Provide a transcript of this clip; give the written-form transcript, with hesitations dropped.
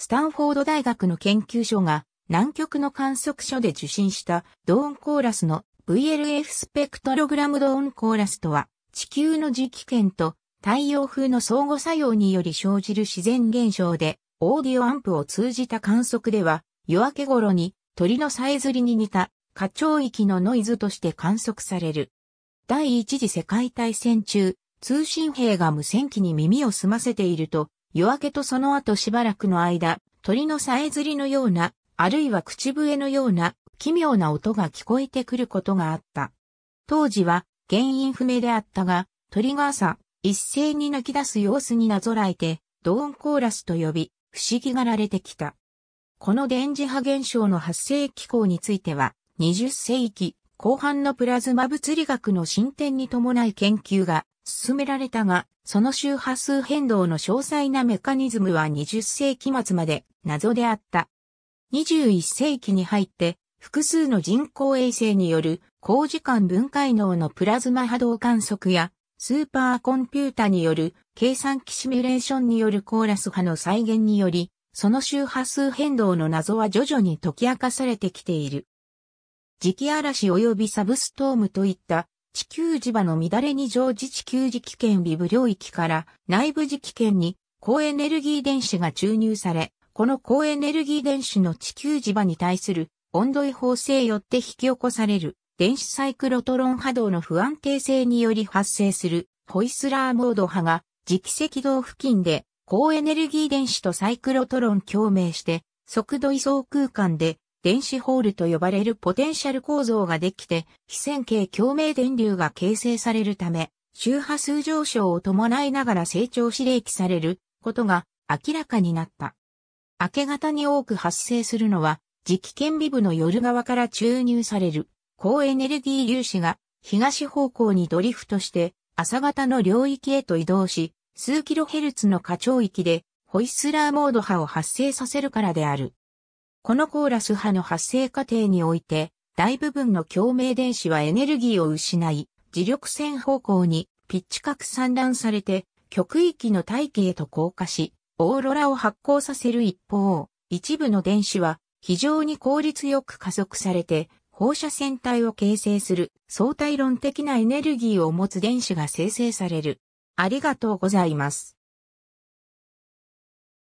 スタンフォード大学の研究所が南極の観測所で受信したドーンコーラスの VLF スペクトログラム。ドーンコーラスとは地球の磁気圏と太陽風の相互作用により生じる自然現象でオーディオアンプを通じた観測では夜明け頃に鳥のさえずりに似た過聴域のノイズとして観測される。第一次世界大戦中、通信兵が無線機に耳を澄ませていると、夜明けとその後しばらくの間、鳥のさえずりのような、あるいは口笛のような、奇妙な音が聞こえてくることがあった。当時は原因不明であったが、鳥が朝、一斉に鳴き出す様子になぞらえて、ドーンコーラスと呼び、不思議がられてきた。この電磁波現象の発生機構については、20世紀後半のプラズマ物理学の進展に伴い研究が進められたが、その周波数変動の詳細なメカニズムは20世紀末まで謎であった。21世紀に入って、複数の人工衛星による高時間分解能のプラズマ波動観測や、スーパーコンピュータによる計算機シミュレーションによるコーラス波の再現により、その周波数変動の謎は徐々に解き明かされてきている。磁気嵐及びサブストームといった地球磁場の乱れに乗じ地球磁気圏外部領域から内部磁気圏に高エネルギー電子が注入され、この高エネルギー電子の地球磁場に対する温度異方性よって引き起こされる電子サイクロトロン波動の不安定性により発生するホイスラーモード波が磁気赤道付近で高エネルギー電子とサイクロトロン共鳴して速度位相空間で電子ホールと呼ばれるポテンシャル構造ができて、非線形共鳴電流が形成されるため、周波数上昇を伴いながら成長し励起されることが明らかになった。明け方に多く発生するのは、磁気圏尾部の夜側から注入される高エネルギー粒子が東方向にドリフトして朝方の領域へと移動し、数キロヘルツの過聴域でホイスラーモード波を発生させるからである。このコーラス波の発生過程において、大部分の共鳴電子はエネルギーを失い、磁力線方向にピッチ核散乱されて、極域の大気へと降下し、オーロラを発光させる一方、一部の電子は非常に効率よく加速されて、放射線帯を形成する相対論的なエネルギーを持つ電子が生成される。ありがとうございます。